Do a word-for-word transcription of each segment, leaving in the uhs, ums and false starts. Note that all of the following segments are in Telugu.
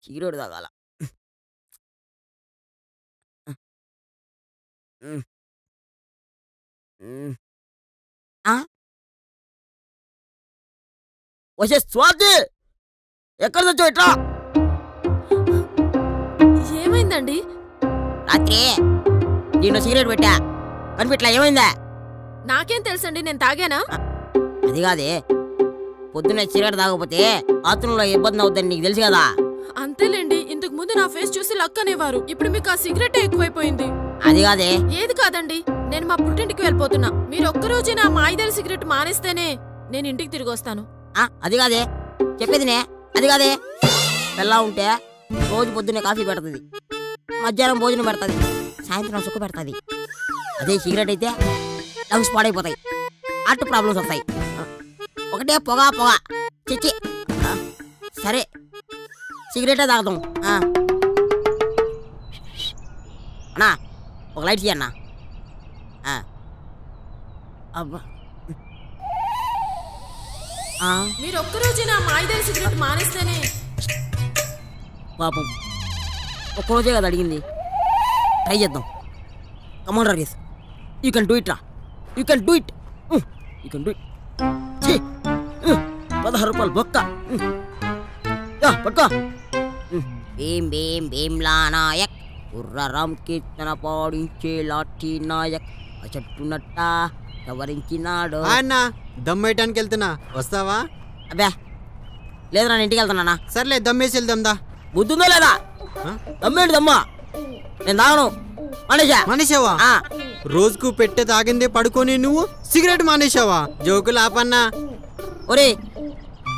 ヒーローだから。うん。うん。あ？おしゃ、座って。ఎక్కడ చో ఇట్లా ఏమైందండి? రాత్రి నేను సిగరెట్ పెట్టా కనిపెట్లా ఏమైందా? నాకేం తెలుసండి, నేను తాగానా? అది కాదే, పొద్దున్న సిగరెట్ తాగకపోతే ఆత్రంలో ఇబ్బంది అవుతుందని నీకు తెలుసు కదా. అంతేలేండి, ఇంతకు ముందు నా ఫేస్ చూసి లక్ అనేవారు, ఇప్పుడు మీకు ఆ సిగరెట్ ఎక్కువైపోయింది. అది కాదే. ఏది కాదండి, నేను మా పుట్టింటికి వెళ్ళిపోతున్నా. మీరు ఒక్కరోజు నా మాయిదారి సిగరెట్ మానేస్తేనే నేను ఇంటికి తిరిగి వస్తాను. అది కాదే, చెప్పేదినే. అది కాదే, ఎలా ఉంటే రోజు పొద్దున్నే కాఫీ పెడుతుంది, మధ్యాహ్నం భోజనం పెడుతుంది, సాయంత్రం సుఖ పెడుతుంది. అదే సిగరెట్ అయితే లంగ్స్ పాడైపోతాయి, హార్ట్ ప్రాబ్లమ్స్ వస్తాయి, ఒకటే పొగ పొగ చిచ్చి. సరే, సిగరెటే తాగుతాం అన్నా. ఒక లైట్ చేయన్నా. అబ్బా, మీరు ఒక్కరోజు నా మాయిదారి సిగరెట్ మానేస్తేనే. పాపం ఒక్కరోజే కదా అడిగింది, ట్రై చేద్దాం. Come on Rajesh, you can do it రా, you can do it, you can do it. పదహారు రూపాయలు బొక్క పట్టుకో. భీం భీం భీమ్లా నాయక్, ఉర్రరాం కీర్తన పాడించే లాఠీ నాయక్, అచట్టునట్టా ఎవరించినాడు. దమ్మేయటానికి వెళ్తున్నా, వస్తావా? అబ్బా లేదు, నా ఇంటికి వెళ్తున్నా. సర్లే, దమ్మేసి వెళ్దాందా. బుద్ధుందో లేదా? దమ్మేంటి దమ్మ, నేను తాగను. మానేశా? మానేసావా? రోజుకు పెట్టే తాగిందే పడుకొని నువ్వు సిగరెట్ మానేసావా? జోకు లాపన్నా. ఒరే,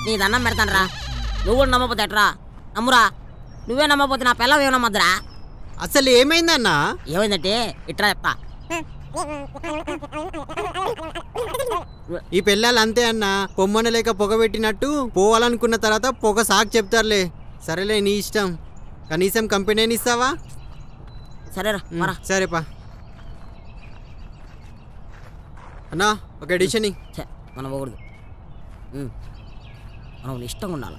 నీ దండం పెడతాను రా, నువ్వు కూడా నమ్మపోతే ఎట్రా? నమ్మురా, నువ్వే నమ్మపోతే నా పిల్లలు ఏమి నమ్మద్దురా. అసలు ఏమైందన్నా? ఏమైందంటే ఇట్రా చెప్తా. ఈ పిల్లలు అంతే అన్న, పొమ్మన లేక పొగ పెట్టినట్టు పోవాలనుకున్న తర్వాత పొగ సాకు చెప్తారులే. సరేలే, నీ ఇష్టం, కనీసం కంపెనీ ఇస్తావా? సరేరా. సరేపా అన్నా, ఒక ఎడిషన్ మనం పోకూడదు, మనం ఇష్టంగా ఉండాలి.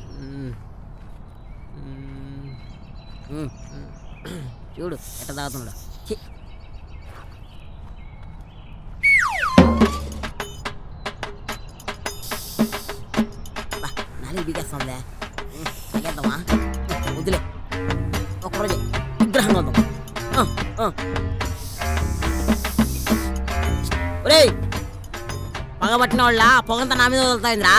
చూడు ఎట్లా తాగుతున్నాడు. బిగేస్తుందే తగ్గేద్దామా? వద్దులే, ఒక్కరోజు విగ్రహంగా వద్దాం. ఒరే, పగబట్టిన వాళ్ళ పొగంతా నా మీద వదులుతాయిందిరా.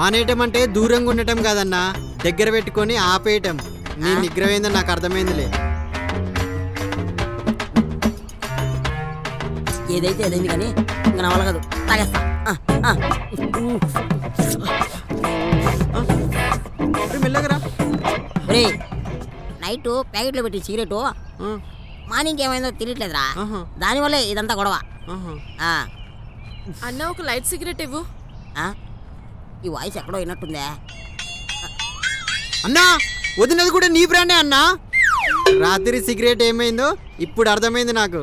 మానేయటమంటే దూరంగా ఉండటం కాదన్నా, దగ్గర పెట్టుకొని ఆపేయటం. నీ నిగ్రహమైందని నాకు అర్థమైందిలే. ఏదైతే ఏదైంది, కానీ ఇంకా నా వల్ల కాదు, తాగేస్తా. ఒరే, నైట్ ప్యాకెట్లో పెట్టి సిగరెట్ మార్నింగ్ ఏమైందో తెలియట్లేదురా, దానివల్ల ఇదంతా గొడవ. అన్న, ఒక లైట్ సిగరెట్ ఇవ్వు. ఈ వాయిస్ ఎక్కడో అయినట్టుందే. అన్నా, వదినది కూడా నీ బ్రాండే అన్నా. రాత్రి సిగరెట్ ఏమైందో ఇప్పుడు అర్థమైంది నాకు.